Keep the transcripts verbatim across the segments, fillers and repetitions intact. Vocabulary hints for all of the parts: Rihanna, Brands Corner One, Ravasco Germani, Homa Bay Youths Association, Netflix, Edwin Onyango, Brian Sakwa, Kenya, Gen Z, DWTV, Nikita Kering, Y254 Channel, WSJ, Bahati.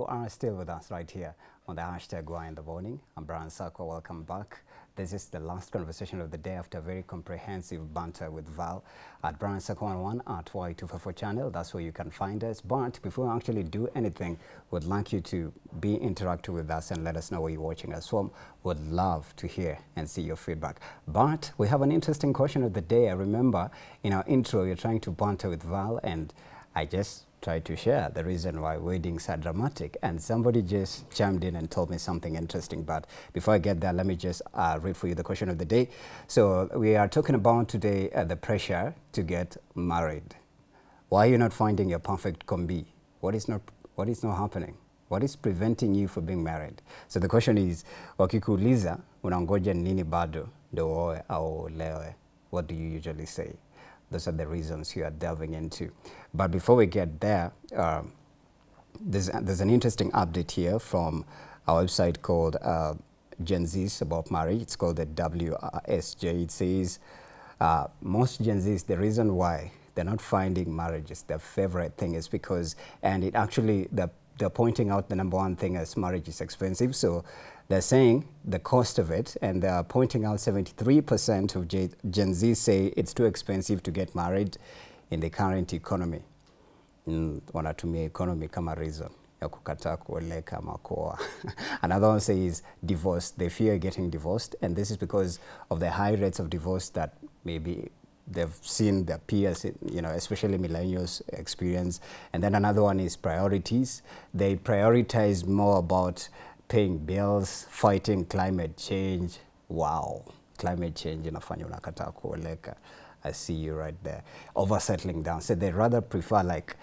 You are still with us right here on the hashtag Why in the Morning. I'm Brian Sakwa. Welcome back. This is the last conversation of the day after a very comprehensive banter with Val at Brian Sakwa One at Y two fifty-four Channel. That's where you can find us. But before I actually do anything, we'd like you to be interactive with us and let us know where you're watching us from. Would love to hear and see your feedback. But we have an interesting question of the day. I remember in our intro, you're trying to banter with Val, and I just tried to share the reason why weddings are dramatic, and somebody just chimed in and told me something interesting. But before I get there, let me just uh, read for you the question of the day. So we are talking about today uh, the pressure to get married. Why are you not finding your perfect combi? What is not, what is not happening? What is preventing you from being married? So the question is, wakikuuliza unangoja nini bado ndio uoe au olewe? What do you usually say? Those are the reasons you are delving into. But before we get there, uh, there's, there's an interesting update here from our website called uh, Gen Z's about marriage. It's called the W S J. It says uh, most Gen Z's, the reason why they're not finding marriage is their favorite thing is because, and it actually, they're, they're pointing out the number one thing as marriage is expensive. So they're saying the cost of it, and they're pointing out seventy-three percent of G Gen Z say it's too expensive to get married in the current economy. Mm, wanatumia economy kama reason ya kukataa kuoleka ama kuoa. Another one says divorce. They fear getting divorced, and this is because of the high rates of divorce that maybe they've seen their peers, you know, especially millennials experience. And then another one is priorities. They prioritize more about paying bills, fighting climate change. Wow, climate change inafanya unakataa kuoleka. I see you right there. Over settling down. So they rather prefer, like,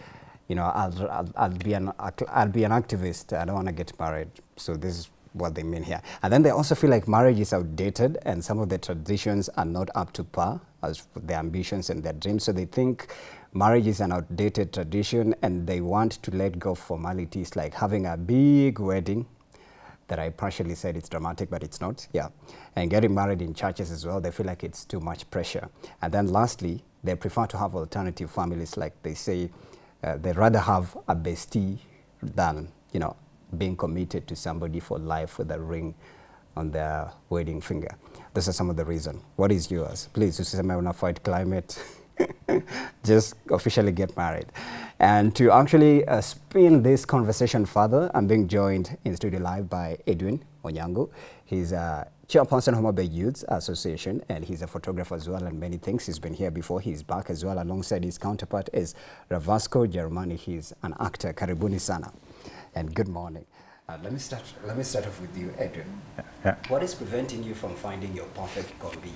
you know, I'll, I'll, I'll, be, an, I'll be an activist. I don't want to get married. So this is what they mean here. And then they also feel like marriage is outdated and some of the traditions are not up to par as for their ambitions and their dreams. So they think marriage is an outdated tradition, and they want to let go of formalities like having a big wedding that I partially said it's dramatic, but it's not, yeah. And getting married in churches as well, they feel like it's too much pressure. And then lastly, they prefer to have alternative families. Like they say, uh, they'd rather have a bestie than, you know, being committed to somebody for life with a ring on their wedding finger. Those are some of the reasons. What is yours? Please, usiseme una fight climate. Just officially get married. And to actually uh, spin this conversation further, I'm being joined in studio live by Edwin Onyango. He's a chairperson of Homa Bay Youths Association, and he's a photographer as well, and many things. He's been here before. He's back as well. Alongside his counterpart is Ravasco Germani. He's an actor. Karibuni sana, and good morning. Uh, let me start. Let me start off with you, Edwin. Yeah, yeah. What is preventing you from finding your perfect combi?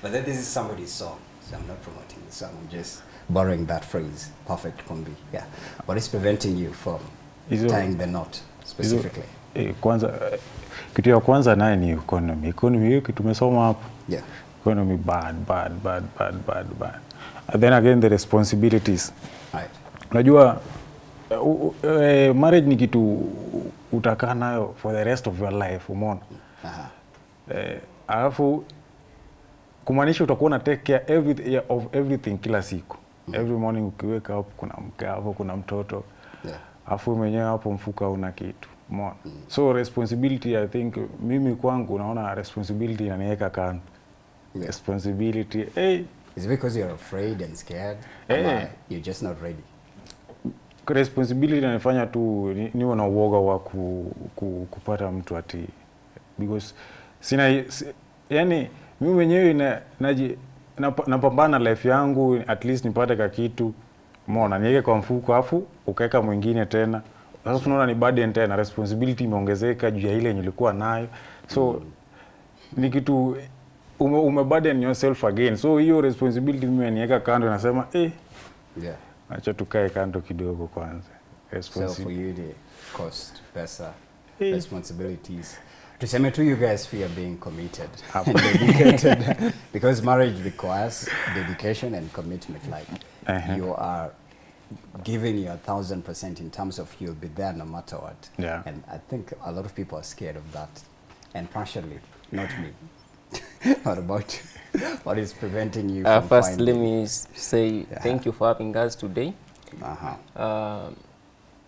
But then this is somebody's song. I'm not promoting this, I'm just borrowing that phrase, perfect combi. Yeah. What is preventing you from izo, tying the knot specifically? Izo, eh, kwanza, eh, kitu ya kwanza nae ni economy. Economy yuki tumesoma hapo. Yeah. Economy bad, bad, bad, bad, bad, bad. And then again the responsibilities. Right. Unajua, uh, uh, marriage ni kitu utakaa nayo for the rest of your life, umeona. Aha. Eh, alafu kumaanisha utakuwa na take care every, of everything kila siku. Mm -hmm. Every morning ukiweka hapo kuna mke hapo kuna mtoto. Yeah. Afu mwenyewe hapo mfuka una kitu. Umeona? Mm -hmm. So responsibility, I think mimi kwangu naona responsibility inaniweka kando. Yeah. Responsibility. Hey, is it because you're afraid and scared? Hey. You're just not ready. Responsibility inanifanya tu niwe na uoga wa ku, ku, kupata mtu ati, because sina yani mimi mwenyewe na naji napambana life yangu, at least nipate ka kitu. Umeona, niweke kwa mfuko afu ukaweka mwingine tena. Sasa tunaona ni burden tena, responsibility imeongezeka juu ya ile nilikuwa nayo. So ni kitu ume, ume burden yourself again. So hiyo responsibility mimi niweka kando, nasema eh yeah, acha tukae kando kidogo kwanza. Responsibility. So for you the cost, pesa, eh, responsibilities. Tuseme tu you guys fear being committed and dedicated, because marriage requires dedication and commitment. Like uh-huh, you are giving your thousand percent in terms of you'll be there no matter what. Yeah. And I think a lot of people are scared of that, and partially, not me. What about you? What is preventing you uh, from first finding? Let me say yeah, thank you for having us today. Uh-huh. Uh,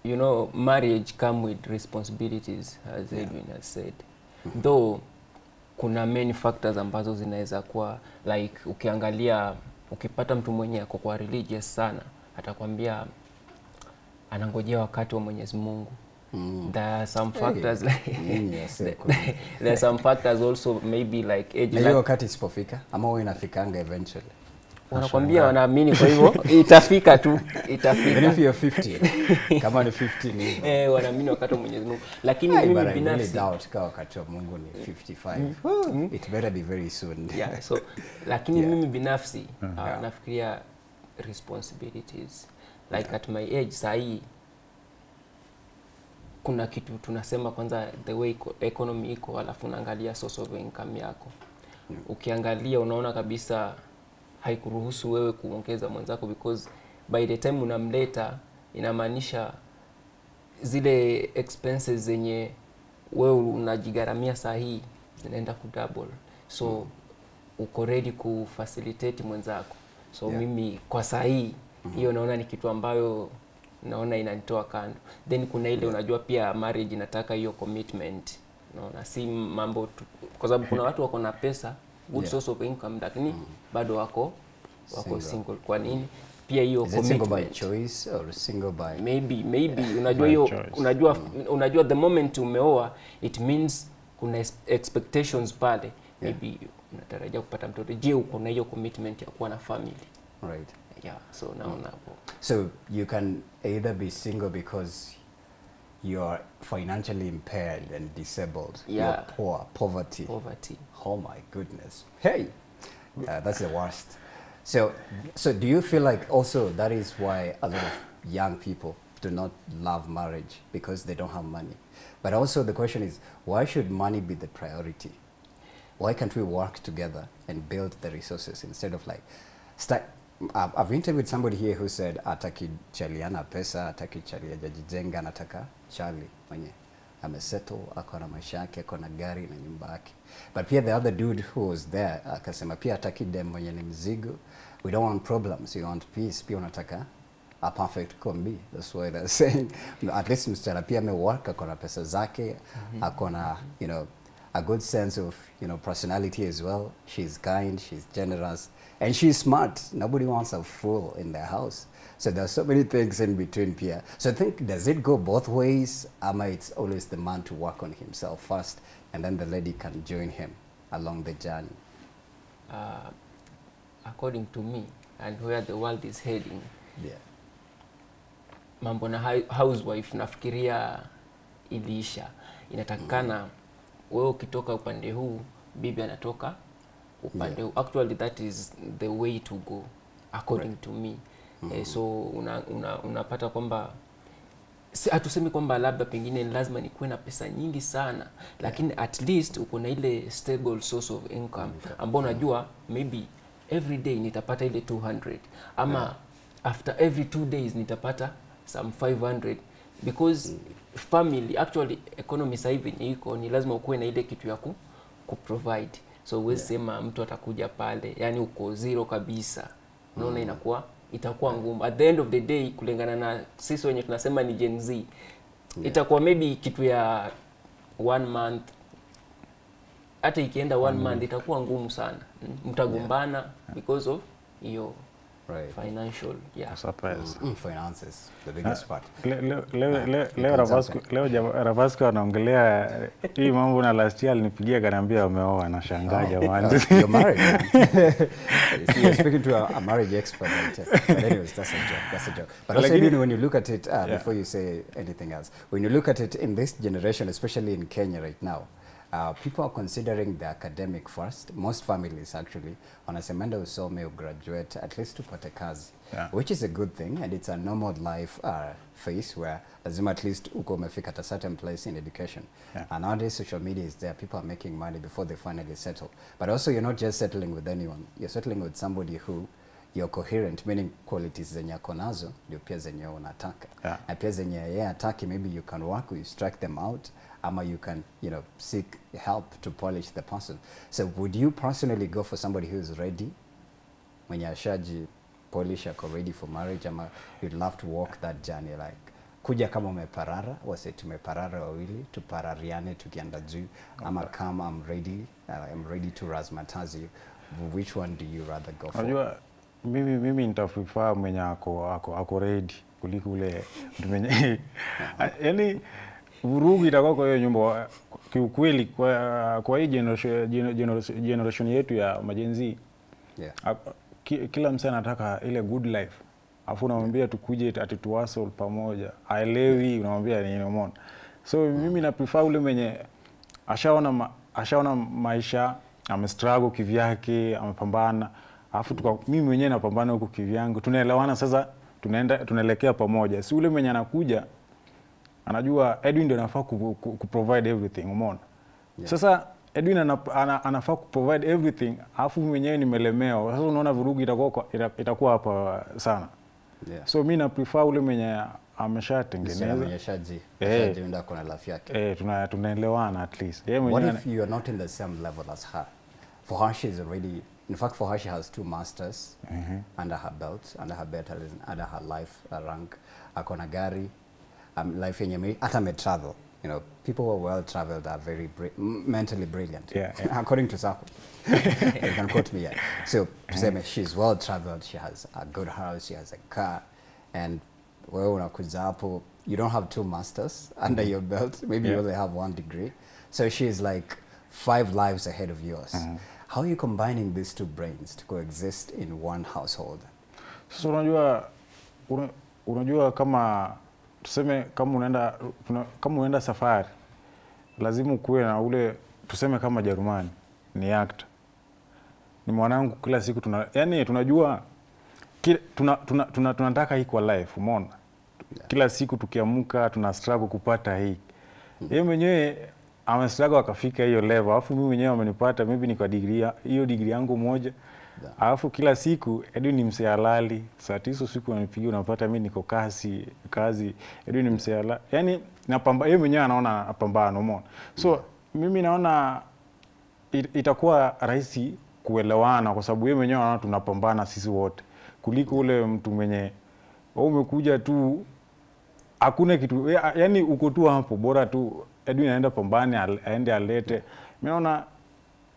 you know, marriage come with responsibilities, as yeah. Edwin has said. Mm-hmm. Though, kuna many factors ambazo zinaweza kuwa, like, ukiangalia, ukipata mtu mwenye kwa religious sana, atakwambia anangojea wakati wa Mwenyezi Mungu. Mm. There are some factors hey. Like mm, yes, there, there are some factors also maybe like age. Ndio wakati isipofika ama wewe inafikanga eventually. Wanakuambia wanaamini kwa hivyo itafika tu itafika. If you're fifty kama ni fifty ni eh wanaamini wakati wa Mwenyezi Mungu. Lakini mimi binafsi doubt kama wakati wa Mungu ni fifty-five. Mm. Mm. It better be very soon. Yeah, so lakini yeah. mimi binafsi mm. uh, yeah. nafikiria responsibilities like yeah. at my age sahi kuna kitu tunasema kwanza the way economy iko, alafu unaangalia source of income yako. Mm. Ukiangalia unaona kabisa haikuruhusu wewe kuongeza mwanzako, because by the time unamleta inamaanisha zile expenses zenye wewe unajigaramia sahi zinaenda ku double, so mm. uko ready ku facilitate mwanzako. So yeah. mimi kwa sahi mm hiyo -hmm. naona ni kitu ambayo naona inanitoa kando. Then kuna ile yeah. unajua pia marriage inataka hiyo commitment. Naona si mambo tu, kwa sababu kuna watu wako na pesa, good yeah. source of income, lakini mm. bado wako wako single, single. Kwa nini? Pia hiyo commitment. Single by choice or single by maybe maybe yeah. unajua hiyo unajua mm. unajua the moment umeoa it means kuna expectations pale. Yeah. Maybe unatarajia kupata mtoto. Je, uko na hiyo commitment ya kuwa na family? Right. Yeah, so now mm. so you can either be single because you're financially impaired and disabled, yeah. you're poor, poverty. Poverty. Oh my goodness. Hey, uh, that's the worst. So, so do you feel like also that is why a lot of young people do not love marriage, because they don't have money? But also the question is, why should money be the priority? Why can't we work together and build the resources instead of like, start? I've, I've interviewed somebody here who said ataki chaliana pesa, ataki chalia jajijenga, nataka chali mwenye amesettle, ako na maisha yake, ako na gari na nyumba yake. But pia the other dude who was there akasema pia ataki dem mwenye ni mzigo. We don't want problems, we want peace. Pia unataka a perfect combi. That's why they're saying at least msichana pia amework, ako na pesa zake, ako na, you know, a good sense of, you know, personality as well. She's kind, she's generous, and she's smart. Nobody wants a fool in their house. So there's so many things in between, Pia. So I think, does it go both ways? Ama it's always the man to work on himself first, and then the lady can join him along the journey? Uh, according to me, and where the world is heading, yeah. mambo na housewife nafikiria ilisha. Inatakana, wewe ukitoka upande huu, bibi anatoka upande huu. Actually, that is the way to go, according right. to me. Mm -hmm. eh, so, unapata una, una kwamba, si, hatusemi kwamba labda pengine lazima nikuwe na pesa nyingi sana, lakini yeah. at least uko na ile stable source of income, ambao unajua, maybe every day nitapata ile two hundred, ama yeah. after every two days nitapata some five hundred, because family, actually economy saivi ni hiko, ni lazima ukue na ile kitu ya ku, ku provide. So uwezi sema yeah. mtu atakuja pale, yani uko zero kabisa. Mm. Unaona inakuwa, itakuwa ngumu. At the end of the day, kulingana na sisi wenye tunasema ni Gen Z, yeah. itakuwa maybe kitu ya one month. Hata ikienda one mm. month, itakuwa ngumu sana. Mtagombana yeah. because of hiyo right. financial, yeah. Surprise. Mm, finances, the biggest part. Leo Ravasco anaongelea hii mambo na last year alinipigia kaniambia umeoa na shangaa jamani. You're married. You're speaking to a, a marriage expert. But anyways, that's a joke. That's a joke. But also, like, when you look at it, uh, yeah. before you say anything else, when you look at it in this generation, especially in Kenya right now, Uh, people are considering the academic first. Most families actually on a semester so may graduate at least to pata kazi, yeah. which is a good thing, and it's a normal life uh, phase where lazima at least uko umefika at a certain place in education. Yeah. And nowadays social media is there. People are making money before they finally settle. But also you're not just settling with anyone. You're settling with somebody who you're coherent, meaning qualities zenye konazo ndio pia zenye unataka. Yeah. Na pia zenye yeye ataki, maybe you can work, you strike them out. Ama you can, you know, seek help to polish the person. So would you personally go for somebody who's ready? When you are polish, you're ready for marriage, ama you'd love to walk that journey like kuja kama umeparara, wase tumeparara wawili, tuparariane tukienda juu, okay. Ama kama I'm ready, uh, I'm ready to razzmatazi, which one do you rather go for? Ajua, mimi, mimi nitaprefer mwenye ako, ako, ako ready, kuliko ule, mwenye, yani, vurugu itakuwa kwa hiyo nyumba, kiukweli kwa, kwa hii generation, generation, generation yetu ya Gen Z, yeah. Kila msana nataka ile good life. Afu unamwambia tukuje ati tuwasol pamoja. Haelewi unamwambia nini umeona. So mimi na prefer ule mwenye ashaona ma, ashaona maisha, ame struggle kivyake, amepambana. Afu tuka mimi mwenyewe napambana huko kivyangu. Tunaelewana sasa, tunaenda tunaelekea pamoja. Si ule mwenye anakuja anajua Edwin ndio anafaa ku, ku, ku provide everything umeona. Yeah. Sasa Edwin anafaa ana ku provide everything, afu mwenyewe nimelemewa. Sasa unaona vurugu itakuwa itakuwa hapa sana. Yeah. So mimi na prefer ule mwenye ameshatengeneza ameshaji ameshajiunda kuna lafi yake. Eh, tuna tunaelewana at least. Yeah, what if you are not in the same level as her? For her she is already, in fact for her she has two masters mm-hmm. under her belt, under her belt is under her life her rank. Akona gari, um, life yenye hata me travel. You know, people who are well traveled are very bri mentally brilliant. Yeah, yeah. According to Sakwa. You can quote me. Yeah. So, tuseme, she's well traveled, she has a good house, she has a car, and you don't have two masters under your belt, maybe yeah. you only have one degree. So, she's like five lives ahead of yours. Mm-hmm. How are you combining these two brains to coexist in one household? So, unajua, unajua kama. Tuseme kama unaenda kama unaenda safari lazima kuwe na ule tuseme kama Germani ni actor ni mwanangu kila siku tuna yani tunajua kila, tuna, tuna, tuna, tunataka equal life umeona kila siku tukiamka tuna struggle kupata hii yeye mwenyewe ame struggle akafika hiyo level alafu mimi mwenyewe amenipata maybe ni kwa degree hiyo degree yangu moja alafu kila siku Edwin ni mse halali saa tisa usiku anipigia unapata mimi niko kasi kazi Edwin ni mse halali yani napamba yeye mwenyewe anaona apambano umeona so yeah. Mimi naona it, itakuwa rahisi kuelewana kwa sababu yeye mwenyewe anaona tunapambana sisi wote kuliko ule mtu mwenye au umekuja tu hakuna kitu yani uko tu hapo bora tu Edwin anaenda pambane aende alete mimi naona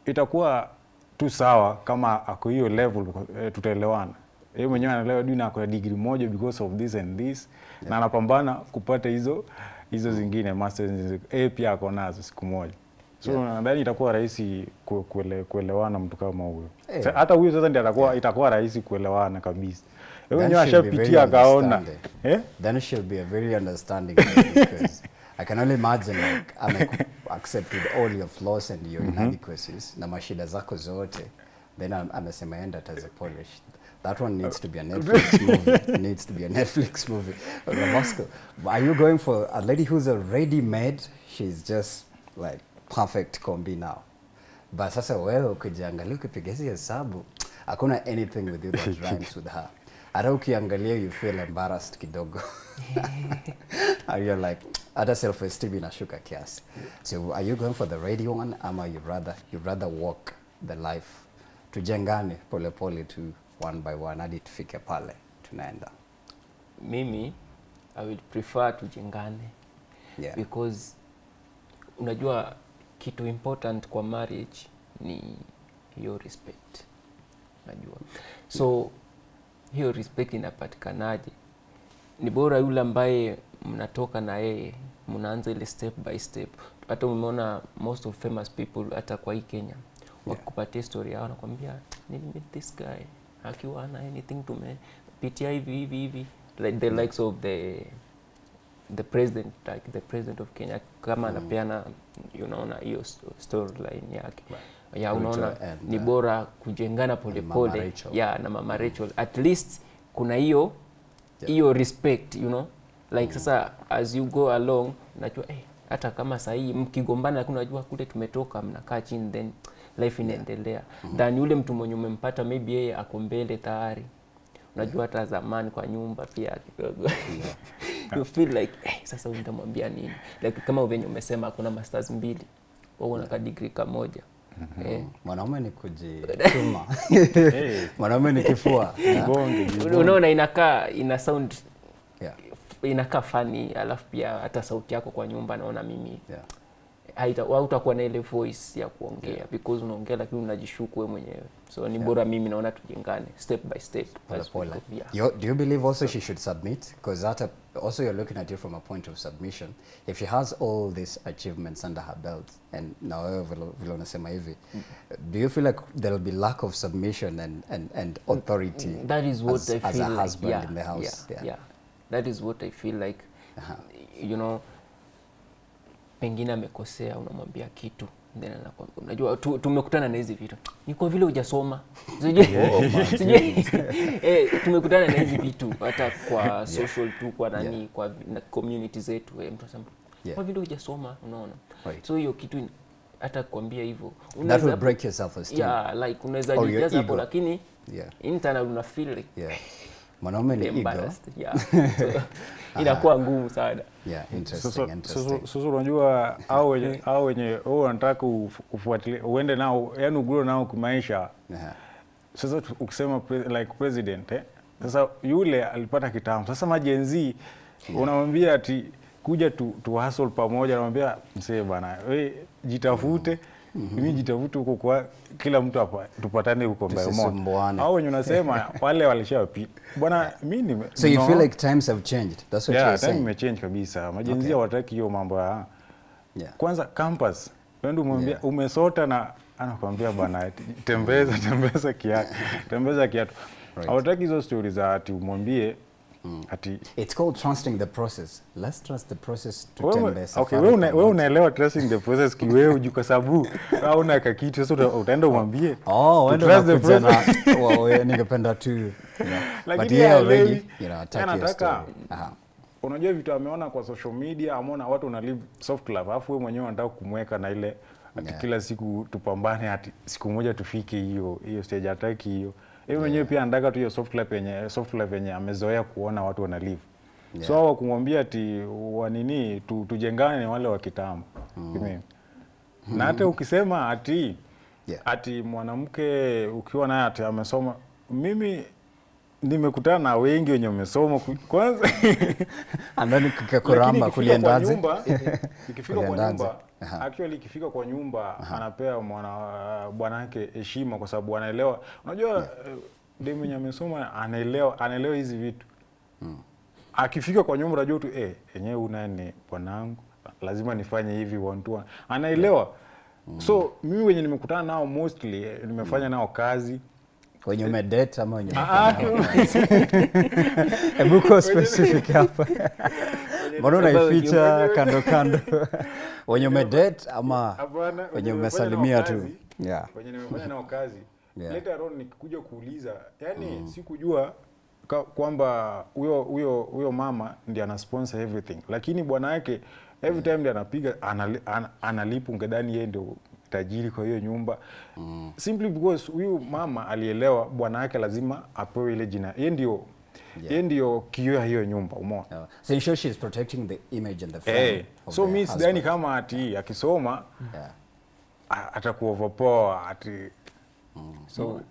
itakuwa tu sawa kama ako hiyo level eh, tutaelewana. Yeye mwenyewe anaelewa Edwin ako degree moja because of this and this yeah. Na anapambana kupata hizo hizo zingine masters eh pia ako nazo siku moja. So yeah. Nadhani itakuwa rahisi kuele, kuelewana mtu kama huyo. Yeah. Hata huyo sasa ndiye atakuwa yeah. Itakuwa rahisi kuelewana kabisa. Yeye mwenyewe ashapitia akaona. Eh? Then she'll be a very understanding because I can only imagine like I'm like, accepted all your flaws and your mm-hmm. inadequacies na mashida zako zote then amesema enda as a Polish that one needs to be a Netflix movie it needs to be a Netflix movie Ravasco, are you going for a lady who's already made she's just like perfect combi now but sasa wewe ukijiangalia ukipigazi hesabu hakuna anything with you that rhymes with her hata ukiangalia you feel embarrassed kidogo and you're like other self-esteem in a sugar kiasi. So are you going for the ready one or you rather you rather walk the life tujengane pole pole to one by one hadi tufike pale tunaenda. Mimi I would prefer tujengane yeah. Because unajua kitu important kwa marriage ni hiyo respect. Unajua. So hiyo respect inapatikanaje? Ni bora yule ambaye mnatoka na yeye mnaanza ile step by step hata umeona most of famous people hata kwa hii Kenya wakupatia yeah. Story yao nakwambia meet this guy akiwa ana anything to me pitia hivi hivi hivi like the likes of the the president like the president of Kenya kama anapeana you know na hiyo storyline yake right. Ya unaona ni bora kujengana polepole ya na mama Rachel at least kuna hiyo hiyo yeah. Respect you know like mm. Sasa as you go along unajua eh hata kama sahi mkigombana lakini unajua kule tumetoka mnakaa chini then life inaendelea yeah. mm -hmm. Then yule mtu mwenye umempata maybe yeye ako mbele tayari unajua hata yeah. Zamani kwa nyumba pia kidogo yeah. You feel like eh sasa unamwambia nini like kama venye umesema kuna masters mbili wewe una yeah. Degree kamoja mm -hmm. Eh mwanaume ni kujituma mwanaume ni kifua bonge unaona inakaa ina sound yeah. inakaa funny, alafu pia hata sauti yako kwa nyumba naona mimi yeah. haita hautakuwa na ile voice ya kuongea yeah. because unaongea lakini unajishuku wewe mwenyewe, so ni bora yeah. mimi naona tujengane step by step pole pole. Yeah. Do you believe also she should submit, because that also you're looking at it from a point of submission? If she has all these achievements under her belt and now vile unasema hivi, do you feel like there'll be lack of submission and and and authority that is what as, I feel as a husband like, yeah, in the house? Yeah, yeah. yeah that is what I feel like. Uh-huh. You know, pengine amekosea unamwambia kitu, then anakuambia unajua tu, tumekutana na hizi vitu, ni kwa vile hujasoma sijui eh tumekutana na hizi vitu hata kwa social yeah. tu kwa nani yeah. kwa na community zetu eh, mtu asema yeah. kwa vile hujasoma unaona right. so hiyo kitu hata kuambia hivyo unaweza break yourself as yeah like unaweza jijaza hapo, lakini yeah. internal una feel like yeah mwanaume ni ego yeah so, inakuwa ngumu sana yeah interesting interesting so so unajua au wenye au wenye unataka ufuatilie uende nao yani ugro nao kimaisha. Sasa ukisema like president eh, sasa yule alipata kitamu, sasa Gen Z unamwambia ati kuja tu, tu hustle pamoja, anamwambia msee bana wewe jitafute. Mm-hmm. Mimi jitavuta huko kwa kila mtu hapa tupatane huko mbele moja. Hao wenye unasema wale walishapita. Bwana mimi so you know, feel like times have changed. That's what yeah, you're saying. Yeah, time imechange kabisa. Majenzi okay. wataki hiyo mambo ya. Yeah. Kwanza campus. Wewe ndio mwambia yeah. umesota na anakuambia bwana tembeza tembeza kiatu. Tembeza kiatu. Right. Hawataki hizo stories za ati umwambie mm. ati it's called trusting the process. Let's trust the process to tembeza. Okay, wewe wewe unaelewa trusting the process kiwewe ujuko sababu hauna kakitu, so utaenda umwambie oh trust the process. Wewe ningependa tu you know but yeah already you know ataka aha unajua vitu ameona kwa social media, ameona watu una live soft life, alafu wewe mwenyewe unataka kumweka na ile ati yeah. kila siku tupambane ati siku moja tufike hiyo hiyo stage, hataki hiyo. Yeye mwenyewe yeah. pia anataka tu hiyo soft life yenye soft life yenye amezoea kuona watu wana live. Yeah. So wao kumwambia ati wanini tu, tujengane wale wa kitambo. Mm. Mimi. Mm. Na hata ukisema ati yeah. ati mwanamke ukiwa naye ati amesoma, mimi nimekutana na wengi wenye wamesoma kwanza andani kikakoramba kuliendaze ikifika kwa nyumba actually ikifika kwa nyumba uh -huh. anapea mwana bwanake heshima kwa sababu anaelewa, unajua yeah. demu mwenye amesoma anaelewa anaelewa hizi vitu mm. akifika kwa nyumba unajua tu eh yenyewe una nini bwanangu lazima nifanye hivi one to one anaelewa mm. so mimi wenye nimekutana nao mostly nimefanya mm. nao kazi wenye umedate ama wenye ebuko specific hapa mbona unaificha kando kando wenye umedate ama wenye umesalimia tu yeah wenye nimefanya nao kazi yeah. later on nikikuja kuuliza yani mm. sikujua kwamba huyo huyo huyo mama ndiye ana sponsor everything, lakini bwana yake every time ndiye anapiga analipu ngedani yeye ndio tajiri kwa hiyo nyumba. Mm. Simply because huyu mama alielewa bwana yake lazima apewe ile jina. Yeye ndio yeye ndio kioo ya hiyo nyumba, umeona? Yeah. So ensure she is protecting the image and the family. Hey. So miss Dani kama ati akisoma yeah. atakuwa overpower ati mm. so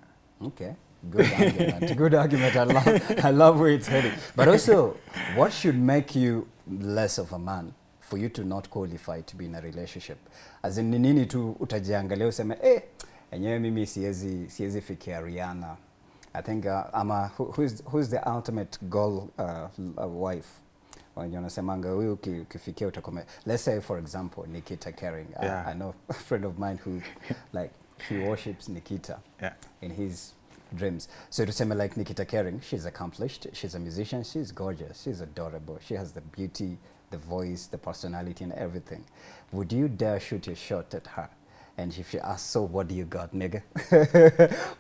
okay. Good argument. Good argument. I love I love where it's heading. But also, what should make you less of a man for you to not qualify to be in a relationship? As in nini tu utajiangalia useme eh enyewe mimi siezi siezi fikia Rihanna. I think uh, ama who, who's who's the ultimate goal uh, uh, wife? When you say manga huyu ukifikia utakome. Let's say for example Nikita Kering. Yeah. I, I know a friend of mine who like he worships Nikita yeah. in his dreams. So to say like Nikita Kering, she's accomplished, she's a musician, she's gorgeous, she's adorable, she has the beauty, the voice, the personality and everything. Would you dare shoot your shot at her? And if she asks, so what do you got, nigga?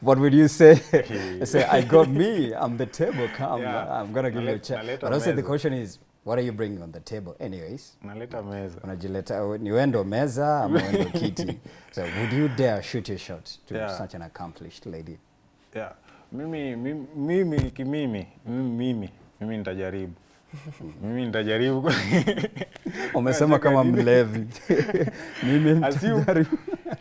What would you say? Say, I got me, I'm the table, come, yeah. I'm gonna give you a chance. But also the question is, what are you bringing on the table anyways? Naleta meza. Unajileta niwendo meza, amwendo kiti. So would you dare shoot your shot to yeah. such an accomplished lady? Yeah, mimi mimi mimi kimimi mimi mimi nitajaribu mimi nitajaribu umesema kama mlevi mimi nitajaribu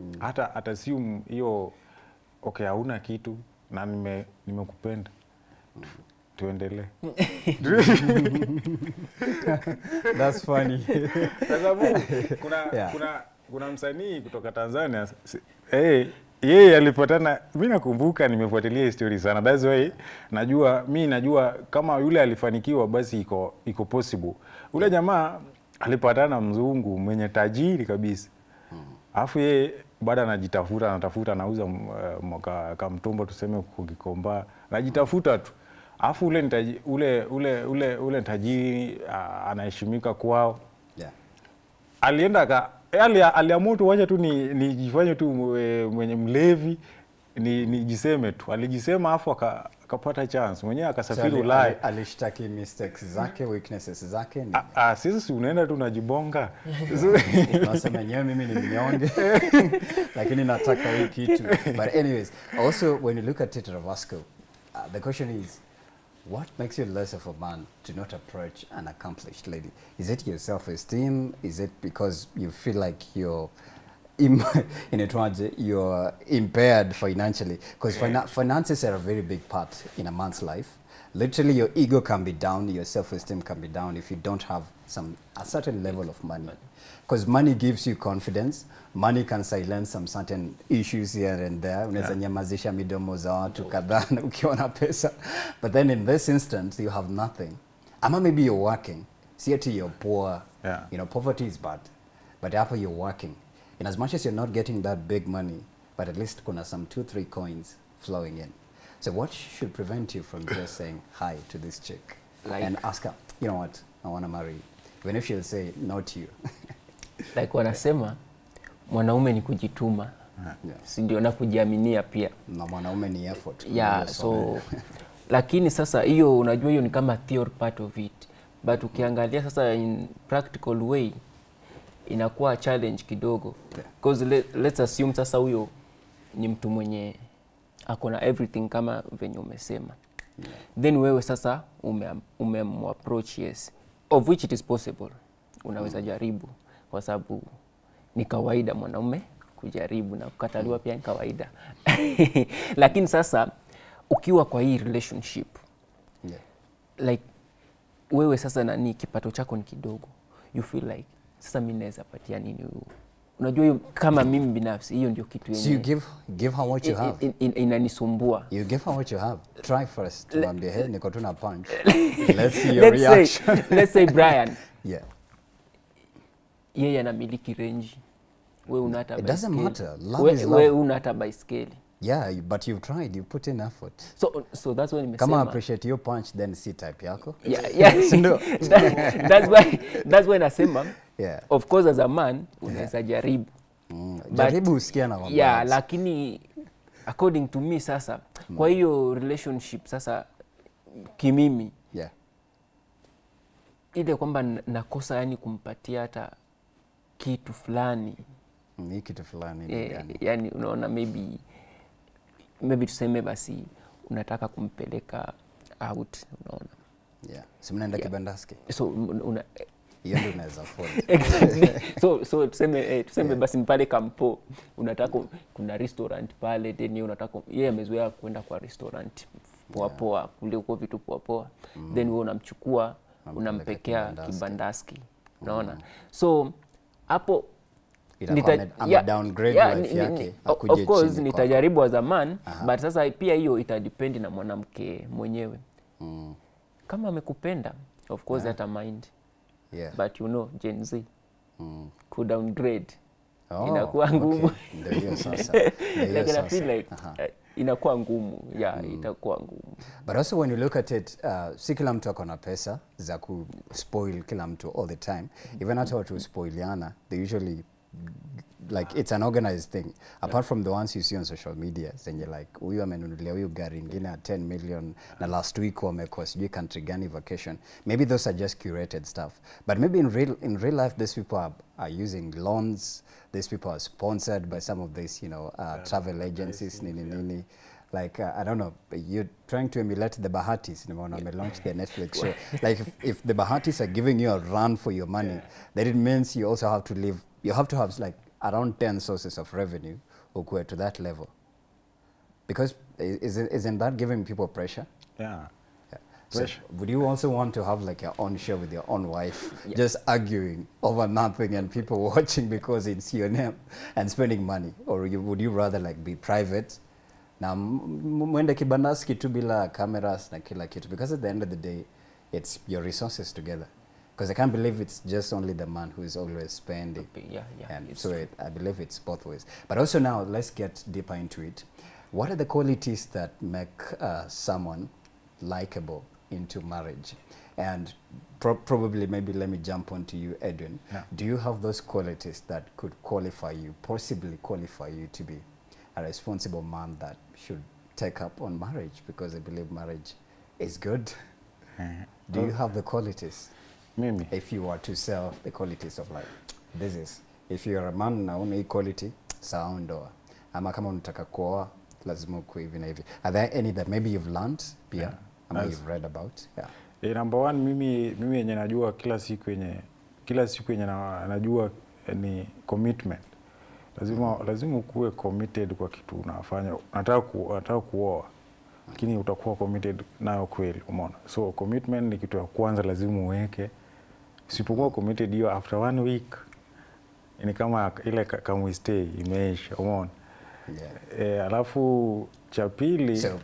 Mm. Hata atasume hiyo okay hauna kitu na nime nimekupenda. Mm. Tuendelee. That's funny. Sababu kuna yeah. kuna kuna msanii kutoka Tanzania. Eh yeye alipatana, mimi nakumbuka nimefuatilia history sana. That's why najua mimi najua kama yule alifanikiwa basi iko iko possible. Ule jamaa alipatana mzungu mwenye tajiri kabisa. Alafu yeye baada anajitafuta anatafuta anauza uh, kamtumbo tuseme kukikomba. Anajitafuta tu. Alafu ule nitaji, ule ule ule ule tajiri uh, anaheshimika kwao. Yeah. Alienda ka ali aliamua tu wacha tu ni nijifanye tu mwenye mlevi, ni nijiseme tu. Alijisema afu akapata chance. Mwenyewe akasafiri Ulaya. Alishtaki mistakes zake, weaknesses zake. Ah, sisi unaenda tu unajibonga. Unasema nyewe mimi ni mnyonge. Lakini nataka hii kitu. But anyways, also when you look at it, Ravasco, uh, the question is, what makes you less of a man to not approach an accomplished lady? Is it your self-esteem? Is it because you feel like you're in a transit, you're impaired financially? Because fina finances are a very big part in a man's life. Literally, your ego can be down, your self-esteem can be down if you don't have some a certain level of money. Because money gives you confidence. Money can silence some certain issues here and there. Unazanyamazisha midomo za watu kadhaa ukiona pesa. But then in this instance, you have nothing. Ama maybe you're working. See it, you're poor. Yeah. You know, poverty is bad. But after you're working, and as much as you're not getting that big money, but at least kuna some two, three coins flowing in. So what should prevent you from just saying hi to this chick, like, and ask her, you know what, I want to marry you? Even if she'll say no to you. Like wanasema, mwanaume ni kujituma. Yeah. Sindio na kujiaminia pia. Na mwanaume ni effort. Yeah, so, lakini sasa hiyo unajua hiyo ni kama theory part of it. But ukiangalia sasa in practical way, inakuwa challenge kidogo. Because yeah. let, let's assume sasa huyo ni mtu mwenye akona everything kama venye umesema. Yeah. Then wewe sasa umemapproach, ume yes. Of which it is possible. Unaweza mm. jaribu. Kwa sababu ni kawaida mwanaume kujaribu na kukataliwa pia ni kawaida. Lakini sasa ukiwa kwa hii relationship, yeah. like wewe sasa nani kipato chako ni kidogo, you feel like sasa mimi naweza patia nini huyu? Unajua kama mimi binafsi hiyo ndio kitu yenyewe. So you give give her what you have. Inanisumbua. You give her what you have. Try first. Mwambie hey niko tuna punch. Let's see your let's reaction. Say, let's say Brian. Yeah. Yeye anamiliki range. Wewe una hata baiskeli. It doesn't matter. Love we, is love. Wewe una hata baiskeli. Yeah, but you've tried. You put in effort. So so that's why nimesema. Come on, appreciate your punch then see type yako. Yeah, yeah. No. that, that's why that's why nasema. Yeah. Of course as a man unaweza jaribu. Mm. Jaribu usikia na mambo. Yeah, lakini according to me sasa mm. kwa hiyo relationship sasa kimimi. Yeah. Ile kwamba nakosa yani kumpatia hata kitu fulani. Ni kitu fulani yeah, yani unaona maybe maybe tuseme basi unataka kumpeleka out unaona. Yeah. So mnaenda yeah. kibandaski. So una yeye unaweza afford. So so tuseme eh, tuseme yeah. basi mpale kampo unataka kuna restaurant pale then unataka yeye yeah, amezoea kwenda kwa restaurant poa yeah. poa kule uko vitu poa poa mm. then wewe unamchukua unampekea kibandaski unaona. Mm. So hapo nita yeah, downgrade yeah, life yake akuje chini. Of course nitajaribu as a man. Aha. But sasa pia hiyo itadepend na mwanamke mwenyewe. Mm. Kama amekupenda of course yeah. hata mind. Yeah. But you know Gen Z mm. could downgrade. Oh, inakuwa ngumu. Ndio hiyo sasa. Like I feel like uh, inakuwa ngumu. Yeah, mm. itakuwa ngumu. But also when you look at it, uh, si kila mtu akona pesa za ku spoil kila mtu all the time. Even hata watu spoiliana, they usually Like it's an organized thing. Apart yeah. from the ones you see on social media, zenye like huyu amenunulia huyu gari ingine at ten million na last week wamekuwa sijui country gani vacation. Maybe those are just curated stuff. But maybe in real in real life these people are, are using loans. These people are sponsored by some of these, you know, uh, yeah, travel agencies nini yeah. nini. Like, uh, I don't know, you're trying to emulate the Bahatis, you know, when they launched their Netflix show. Like, if, if the Bahatis are giving you a run for your money, yeah. then it means you also have to live, you have to have like around ten sources of revenue or to that level. Because is, isn't that giving people pressure? Yeah. yeah. So would you also want to have like your own show with your own wife, yeah. just arguing over nothing and people watching because it's your name and spending money? Or you, would you rather like be private? Na mwende kibandaski kitu bila cameras na kila kitu. Because at the end of the day, it's your resources together. Because I can't believe it's just only the man who is always spending. Yeah, yeah. And so it, I believe it's both ways. But also now, let's get deeper into it. What are the qualities that make uh, someone likable into marriage? And pro probably, maybe let me jump on to you, Edwin. Yeah. Do you have those qualities that could qualify you, possibly qualify you to be a responsible man that should take up on marriage, because I believe marriage is good? Mm-hmm. Do you have the qualities? Maybe. If you are to sell the qualities of life, this is, if you are a man na una equality, saondoa. Ama kama unataka kuoa, lazima ukue hivi na hivi. Are there any that maybe you've learned, pia, yeah. ama you've read about? Yeah. Yeah, number one, mimi mimi yenye najua kila siku yenye, kila siku yenye najua ni commitment. Lazima lazima ukue committed kwa kitu unafanya. Nataka ku, nataka kuoa, lakini utakuwa committed nayo kweli, umeona? So commitment ni kitu ya kwanza lazima uweke. Usipokuwa committed hiyo, after one week ni kama ile kama stay imeisha, umeona? Yeah. Eh, alafu cha pili, so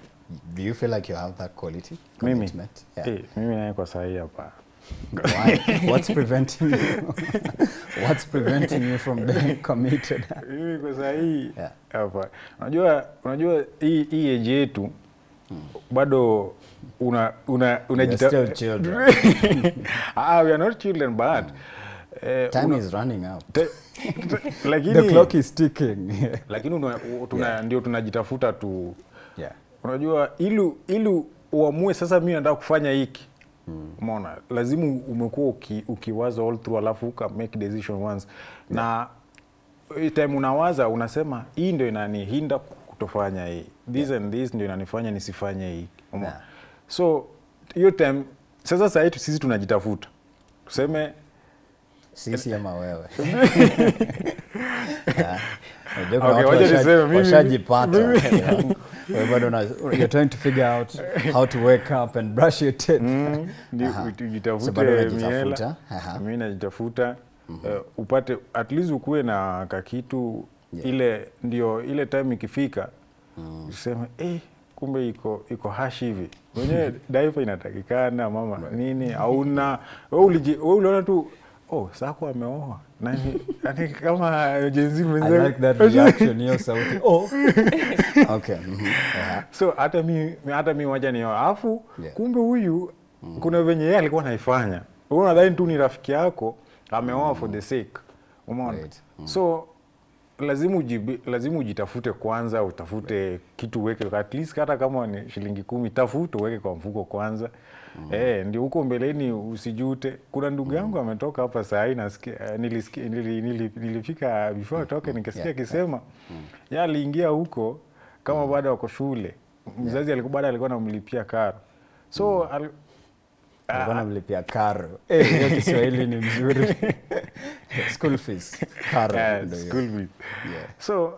do you feel like you have that quality? Commitment? Mimi, yeah. eh, mimi naye kwa sahi hapa. Why? What's preventing you? What's preventing you from being committed? Mimi kwa sahi hapa. Unajua unajua hii hii age yetu bado una una unajitahidi children. Ah, we are not children but mm. uh, time una, is running out. Lakini the clock is ticking. Lakini tuna ndio tunajitafuta tu. Yeah. Unajua ili ili uamue sasa mimi nataka kufanya hiki. Mm. Umeona, lazima umekuwa uki, ukiwaza all through, alafu uka make decision once. Yeah. Na time unawaza unasema hii ndio inanihinda kutofanya hii. This yeah. and this ndio inanifanya nisifanye hii. Umeona. Yeah. So hiyo time sasa sasa hivi sisi tunajitafuta. Tuseme sisi ama wewe. yeah. Okay, you're trying to figure out how to wake up and brush your teeth. Mm, uh-huh. So bado unajitafuta. Mimi najitafuta upate at least ukue na kakitu yeah. ile ndio ile time ikifika mm. useme eh kumbe iko iko hash hivi. Wenyewe diaper inatakikana mama right. nini hauna wewe uliona tu oh Sakwa ameoa. Nani nani kama Gen Z mzee. I like that reaction hiyo sauti. Oh. Okay. Mm -hmm. uh-huh. So hata mimi hata mimi waje ni afu yeah. kumbe huyu mm. kuna venye yeye alikuwa anaifanya. Wewe unadhani tu ni rafiki yako ameoa mm. for the sake. Umeona? Right. Mm. So lazima ujibi, lazima ujitafute kwanza, utafute right. kitu uweke at least hata kama ni shilingi kumi, tafute uweke kwa mfuko kwanza. Mm. Eh, ndio huko mbeleni usijute. Kuna ndugu yangu mm. ametoka hapa saa hii nasikia nilisikia nil, nil, nilifika before atoke mm. nikasikia yeah. akisema mm. yeye aliingia huko kama mm. baada ya shule. Mzazi yeah. alikuwa baada alikuwa anamlipia karo. So mm. al, alikuwa anamlipia karo. Eh, hiyo Kiswahili ni mzuri. School fees. Karo. Yeah, school fees. Yeah. So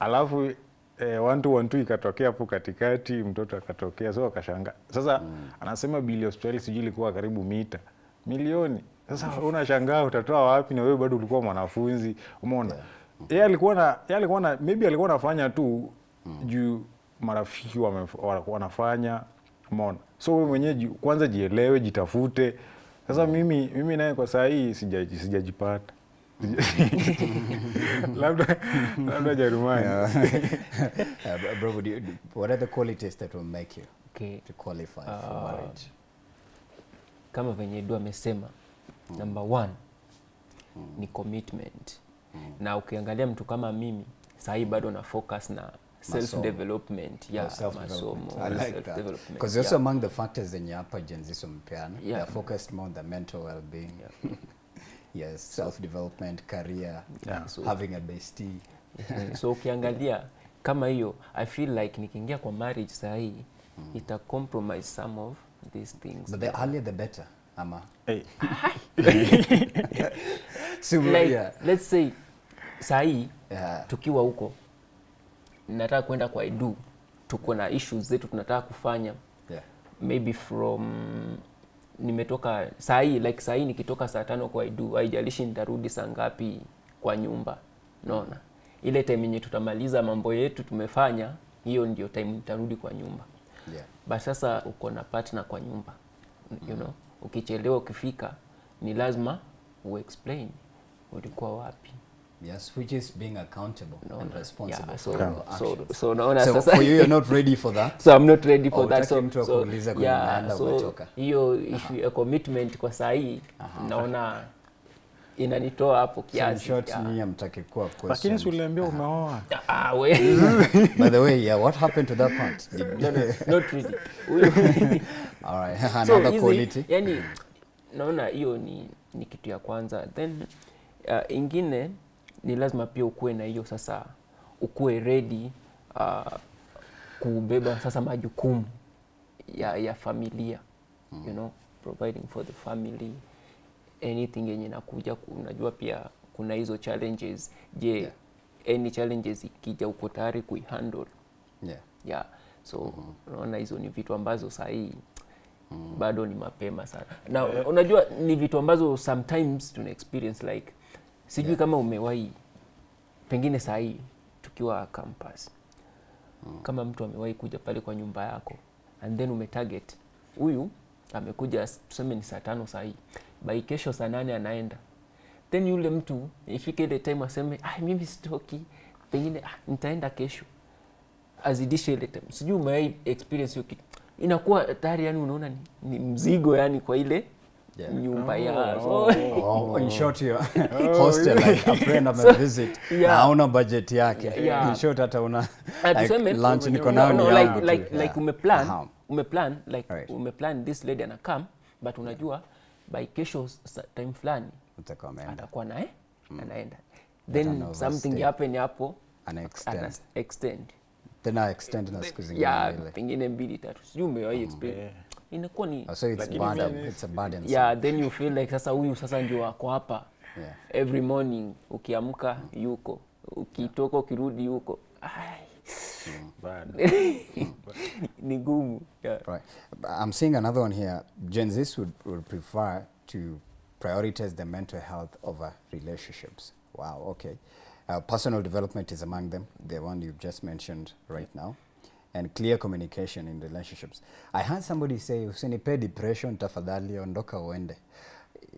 alafu Eh, one two one two ikatokea hapo katikati, mtoto akatokea, so akashangaa. Sasa mm. anasema bilioni twelve sijui ilikuwa karibu mita milioni. Sasa mm. unashangaa utatoa wapi na wewe bado ulikuwa mwanafunzi, umeona? Yeah. Mm. Yeye alikuwa na yeye alikuwa na maybe alikuwa anafanya tu mm. juu marafiki wanafanya, umeona? So wewe mwenyewe kwanza jielewe, jitafute. Sasa mm. mimi mimi naye kwa saa hii sijaji, sijajipata. Labda labda Jerumani. Uh, bro, do you, do, what are the qualities that will make you okay. to qualify uh, for marriage? Kama venye Edwin amesema, mm. number one mm. ni commitment. mm. na ukiangalia mtu kama mimi sahi bado na focus na self development, yeah, self development. I like self that because also yeah. among the factors that you upper Gen Z mpeana, yeah. they are focused more on the mental well-being, yeah. yes, self development, career, yeah. so, having a bestie. So ukiangalia yeah. kama hiyo, I feel like nikiingia kwa marriage sahi mm. ita compromise some of these things. But the earlier the better, ama. Hey. So like, yeah. let's say sahi yeah. tukiwa huko nataka kwenda kwa edu, tuko na issues zetu tunataka kufanya, yeah. maybe from nimetoka sahi, like sahi nikitoka saa tano kwa edu, haijalishi nitarudi saa ngapi kwa nyumba, unaona ile time yenye tutamaliza mambo yetu tumefanya, hiyo ndio time nitarudi kwa nyumba, yeah. but sasa uko na partner kwa nyumba, you know, ukichelewa ukifika ni lazima uexplain ulikuwa wapi. Yes, which is being accountable no, and responsible yeah, so, for your actions. So, so, no, so for you, you're not ready for that. So I'm not ready for oh, that. So, so, so yeah, so hiyo issue a commitment kwa sahi, uh-huh. naona inanitoa hapo kiasi. So short yeah. ni amtaki kuwa question. Lakini suliambia umeoa. Ah we. By the way, yeah, what happened to that part? No, no, not really. All right, another so, quality. Yani naona hiyo ni ni kitu ya kwanza. Then uh, ingine ni lazima pia ukue na hiyo sasa ukue ready uh, kubeba sasa majukumu ya ya familia, mm. you know, providing for the family, anything yenye nakuja. Unajua pia kuna hizo challenges, je yeah. any challenges ikija uko tayari kuihandle, yeah yeah so mm -hmm. unaona hizo ni vitu ambazo sahi mm. bado ni mapema sana na yeah. unajua ni vitu ambazo sometimes tuna experience like sijui yeah. kama umewahi pengine sahi tukiwa campus mm. kama mtu amewahi kuja pale kwa nyumba yako and then umetarget huyu amekuja tuseme ni saa tano sahi, by kesho saa nane anaenda, then yule mtu ifike ile time aseme ah mimi sitoki pengine ah, nitaenda kesho azidishe ile time. Sijui umewahi experience hiyo kitu, inakuwa tayari yani unaona ni, ni mzigo yani kwa ile yeah. nyumba ya oh, oh, oh. in short your hostel like a friend of a visit yeah. hauna budget yake yeah, yeah. in short hata una like, lunch niko nao no, like like, like yeah. umeplan uh-huh. umeplan like right. umeplan this lady ana come but unajua by kesho time fulani atakuwa naye mm. anaenda, then something happen hapo ana extend extend tena extend na siku zingine yeah pengine mbili tatu sijui umewahi experience inakuwa ni so it's like bad up, it's a burden yeah then you feel like sasa huyu sasa ndio wako hapa yeah. every morning ukiamka mm. yuko ukitoka ukirudi yuko ai mm. ni gumu yeah. right. I'm seeing another one here. Gen Z would, would prefer to prioritize the mental health over relationships. Wow, okay. Uh, personal development is among them, the one you've just mentioned right yeah. now. And clear communication in relationships. I heard somebody say, usinipe depression tafadhali ondoka uende.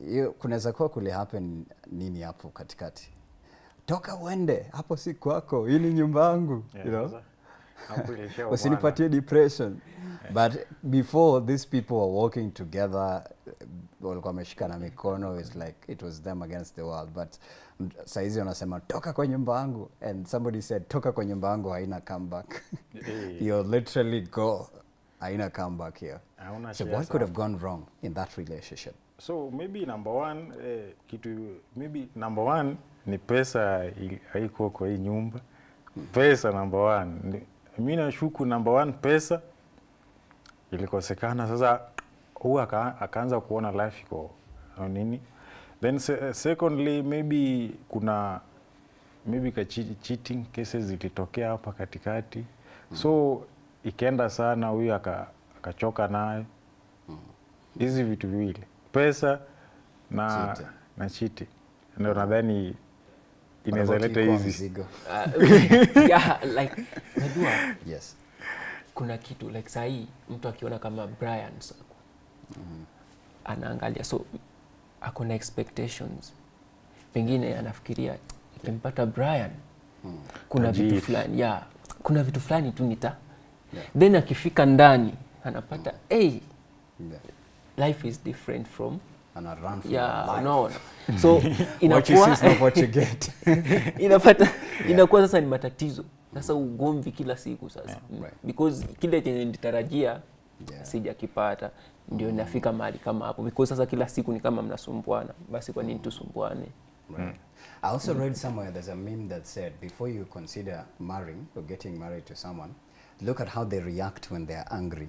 Hiyo kunaweza kuwa kule happen nini hapo katikati? Toka uende, hapo si kwako, hii ni nyumba yangu, yeah, you know. Usinipatie depression. Yeah. But before these people were walking together, walikuwa wameshikana mikono, it's like it was them against the world, but saizi wanasema toka kwa nyumba yangu, and somebody said toka kwa nyumba yangu haina comeback. You literally go haina comeback here. So what could have gone wrong in that relationship? So maybe number one eh, kitu maybe number one ni pesa haiko kwa hii nyumba. Pesa number one. Mimi nashuku number one pesa ilikosekana, sasa huwa akaanza kuona life iko nini. Then secondly maybe kuna maybe ka cheating cases zilitokea hapa katikati. Mm -hmm. So ikaenda sana huyu akachoka naye. Mm hizi -hmm. vitu viwili. Pesa na cheating. na cheating. Ndio nadhani inaweza leta hizi. Yeah, like najua. Yes. Kuna kitu like sahi mtu akiona kama Brian Sakwa. Mhm. Mm anaangalia so akona expectations. Pengine anafikiria nikimpata Brian hmm. kuna Ajit. vitu fulani ya yeah. kuna vitu fulani tu nita. Yeah. Then akifika ndani anapata hmm. hey yeah. life is different from and I ran for yeah, my life. No. So what you see is not what you get. Inapata yeah. inakuwa sasa ni matatizo. Sasa ugomvi kila siku sasa. Yeah, right. Because kile chenye nitarajia yeah. sijakipata ndio nafika mahali kama hapo because sasa kila siku ni kama mnasumbuana. Basi kwa nini tusumbuane? Right. I also read somewhere there's a meme that said before you consider marrying or getting married to someone, look at how they react when they're angry.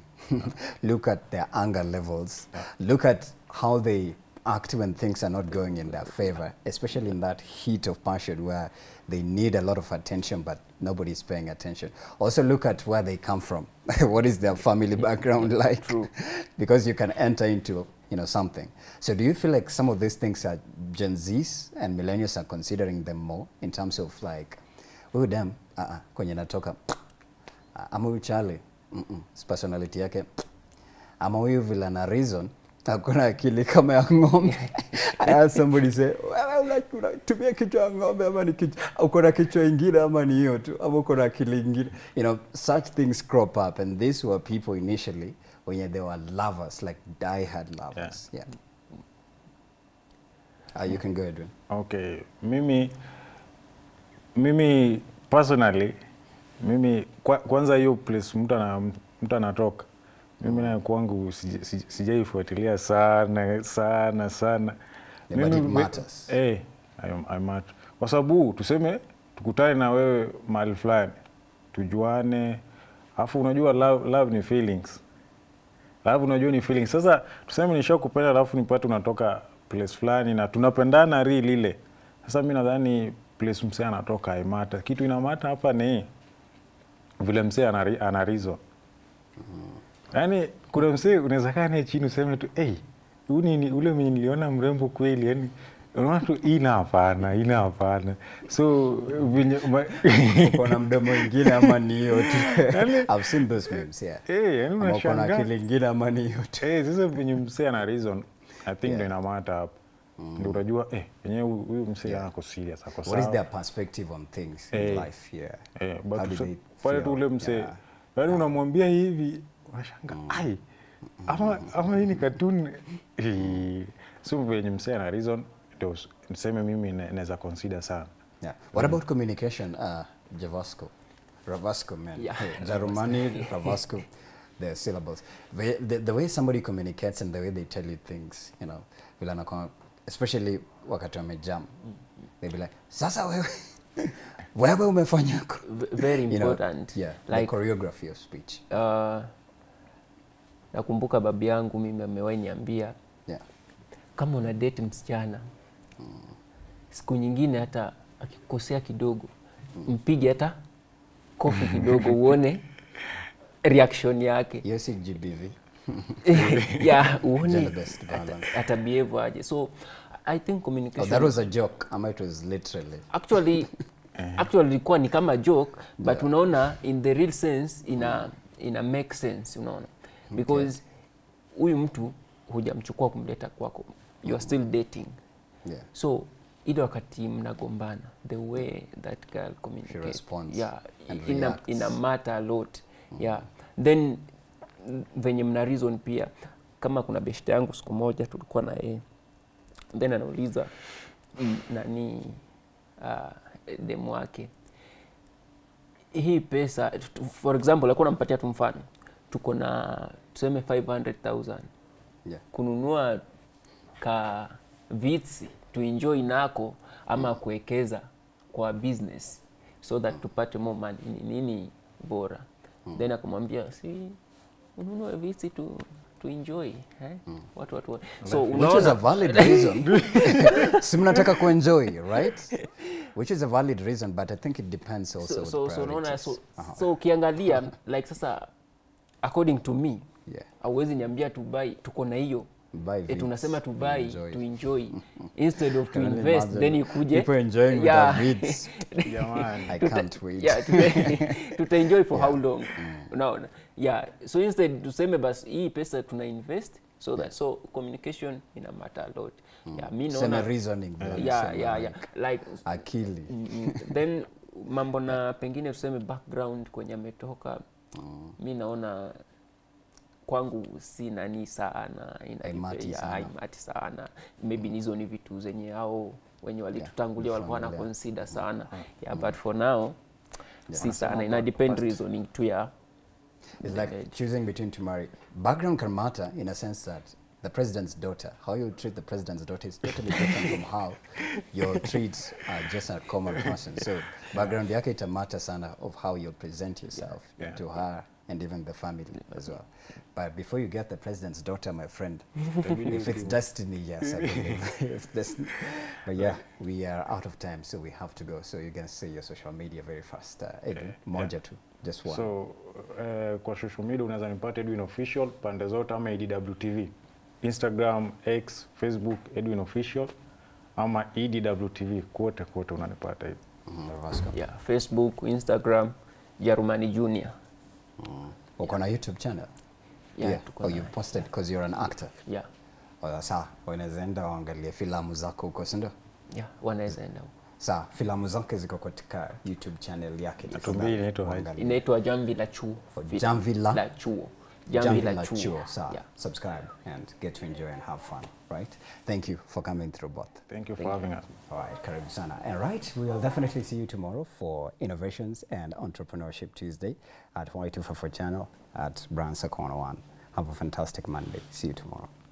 Look at their anger levels. Look at how they act when things are not going in their favor, especially in that heat of passion where they need a lot of attention but nobody's paying attention. Also look at where they come from. What is their family background like? True. Because you can enter into you know, something. So do you feel like some of these things are Gen Zs and millennials are considering them more in terms of like, oh damn, uh-uh, kwenye natoka, ama huyu Charlie, mm-mm, personality yake, ama huyu vilana reason, hakuna akili kama ya ng'ombe. I heard somebody say, well, unatumia kichwa ya ng'ombe ama ni kichwa, ukona kichwa ingine ama ni hiyo tu, ama ukona akili ingine. You know, such things crop up, and these were people initially when they were lovers, like die-hard lovers. Yeah. yeah. Uh, you can go, Edwin. Okay. Mimi, mimi personally, mimi, kwa, kwanza yu place mtu na, mtu anatoka. Mimi na kwangu sijaifuatilia sana, sana, sana. Yeah, mimi, but it matters. Eh, hey, I, I matter. Kwa sababu, tuseme, tukutane na wewe mahali fulani, tujuane, afu unajua love, love ni feelings. Alafu unajua ni feeling. Sasa tuseme nisha kupenda alafu nipate unatoka place fulani na tunapendana real ile. Sasa mimi nadhani place msee anatoka haimata. Kitu inamata hapa ni vile msee anari, anarizo. Yaani mm. kuna msee unaweza kaa naye chini useme tu, "Hey, uni ule mimi niliona mrembo kweli." Yaani unaona tu ina hapana, ina hapana. So kuna mdomo mwingine ama ni yote. I've seen those memes yeah. Eh, yani unashangaa. Kuna kile kingine ama ni yote. Eh, sasa mwenye msee ana reason. I think yeah. ina matter hapo. Mm. Ndio unajua eh yenyewe huyu msee yeah. anako serious hako sawa. What is their perspective on things hey. in life yeah. Eh, but pale tu ule msee. Yeah. Yaani yeah. unamwambia hivi unashangaa mm. ai. Ama ama hii ni cartoon. Eh, so mwenye msee ana reason. Those same mimi naweza consider sana. Yeah. What about communication? Uh, Javasco, Ravasco, man. Yeah. Germani, Ravasco, the syllables. The, the, the way somebody communicates and the way they tell you things, you know, especially wakati wamejam, they'll be like, "Sasa wewe, wewe umefanya." Very important. You know, yeah. Like the choreography of speech. Uh, nakumbuka babi yangu mimi amewahi niambia. Yeah. Kama una date msichana mm. siku nyingine hata akikosea kidogo mm. mpige hata kofi kidogo uone reaction yake. Yes, G B V. Yeah, uone atabehave aje. So I think communication. Oh, that was a joke. Ama it was literally. Actually actually ilikuwa ni kama joke but yeah. unaona in the real sense in a in a make sense unaona because huyu okay. mtu hujamchukua kumleta kwako. You are still dating. Yeah. So, ile wakati mnagombana, the way that girl communicates, yeah, in a, in a matter a lot. Mm. Yeah. Then venye mna reason pia, kama kuna beshte yangu siku moja tulikuwa na yeye. Then anauliza mm. nani uh, demu wake. Hii pesa, for example, alikuwa anampatia tu mfano. Tuko na tuseme five hundred thousand. Yeah. Kununua ka vitsi to enjoy nako ama kuwekeza kwa business so that mm. tupate more money nini bora mm. then akamwambia si ununua vitsi to to enjoy eh mm. watu watu so which is a valid reason. Si mnataka kuenjoy right, which is a valid reason but I think it depends also so so so unaona so, uh-huh. so ukiangalia like sasa according to me yeah. Hauwezi niambia to buy tuko na hiyo. Eh tunasema to buy enjoy. To enjoy instead of to invest imagine. Then ikuje people enjoying yeah. with the beats. Jamani I can't wait. Yeah, to, to enjoy for yeah. how long? Mm. No, no. Yeah, so instead tuseme basi hii pesa tuna invest so that so communication ina matter a lot. Mm. Yeah, mimi naona reasoning. Yeah, yeah, yeah, yeah. Like akili. Then mambo na pengine tuseme background kwenye ametoka. Mm. Mimi naona kwangu si nani sana, inaimati sana. sana. Maybe mm. nizo ni vitu zenye hao wenye walitutangulia yeah. walikuwa na consider sana. Mm. Yeah, mm. but for now yeah. si sana, ina depend reasoning to ya. It's like age. Choosing between to marry. Background can matter in a sense that the president's daughter, how you treat the president's daughter is totally different from how you treat uh, just a common person. So background yake ita matter sana of how you present yourself yeah. Yeah. to her and even the family yeah. as well. But before you get the president's daughter, my friend, if it's destiny, yes, I believe. If this, but yeah, we are out of time, so we have to go. So you can see your social media very fast. Uh, Edwin, yeah. moja yeah. tu, just one. So, uh, kwa social media, unaweza nipata Edwin Official, pande zote ama E D W T V. Instagram, X, Facebook, Edwin Official, ama E D W T V, kuote kuote unanipata hivi. Mm -hmm. Yeah, Facebook, Instagram, Germani Junior. Mm. Uko na YouTube channel? Yeah. yeah. Oh, you posted because yeah. you're an actor? Yeah. Ola, saa, wanaezaenda waangalie filamu zako uko, sindo? Yeah, wanaezaenda uko. Saa, filamu zako ziko katika YouTube channel yake. Natumbi inaitwa haji. Inaitwa Jamvi la Chuo. Jamvi la? La Chuo. Jambi la Chuo. Saa, yeah. subscribe and get to enjoy and have fun, right? Thank you for coming through both. Thank you for Thank having you. us. All right, karibu sana. All right, we'll definitely see you tomorrow for Innovations and Entrepreneurship Tuesday at Y two five four Channel at Brands Corner One. Have a fantastic Monday. See you tomorrow.